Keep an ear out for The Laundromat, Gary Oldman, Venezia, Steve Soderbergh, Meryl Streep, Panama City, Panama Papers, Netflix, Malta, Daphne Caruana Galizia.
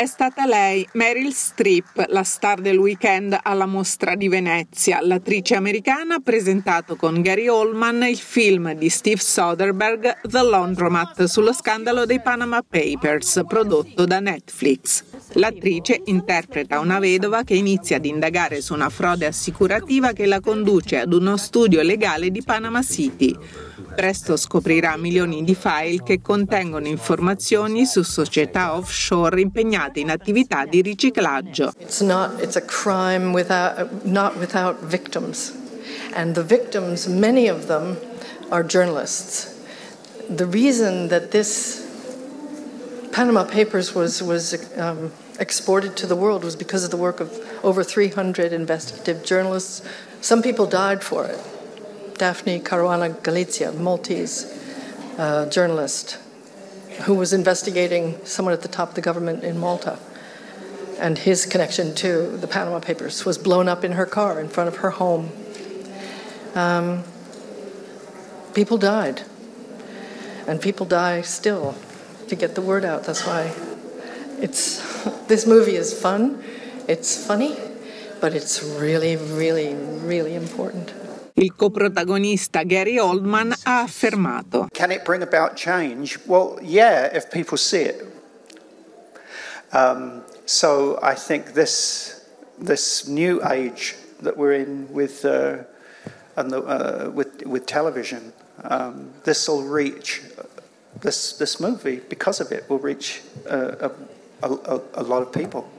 è stata lei, Meryl Streep, la star del weekend alla Mostra di Venezia. L'attrice americana ha presentato con Gary Oldman il film di Steve Soderbergh, The Laundromat, sullo scandalo dei Panama Papers, prodotto da Netflix. L'attrice interpreta una vedova che inizia ad indagare su una frode assicurativa che la conduce ad uno studio legale di Panama City. Presto scoprirà milioni di file che contengono informazioni su società offshore impegnate in attività di riciclaggio. It's a crime not without victims. And the victims, many of them, are journalists. The reason that this Panama Papers was exported to the world was because of the work of over 300 investigative journalists. Some people died for it. Daphne Caruana Galizia, Maltese journalist, who was investigating someone at the top of the government in Malta. And his connection to the Panama Papers was blown up in her car in front of her home. People died. And people die still to get the word out. That's why this movie is fun, it's funny, but it's really, really, really important. Il coprotagonista Gary Oldman ha affermato: Can it bring about change? Well, yeah, if people see it. So I think this new age that we're in with television, this will reach this movie because of it will reach a lot of people.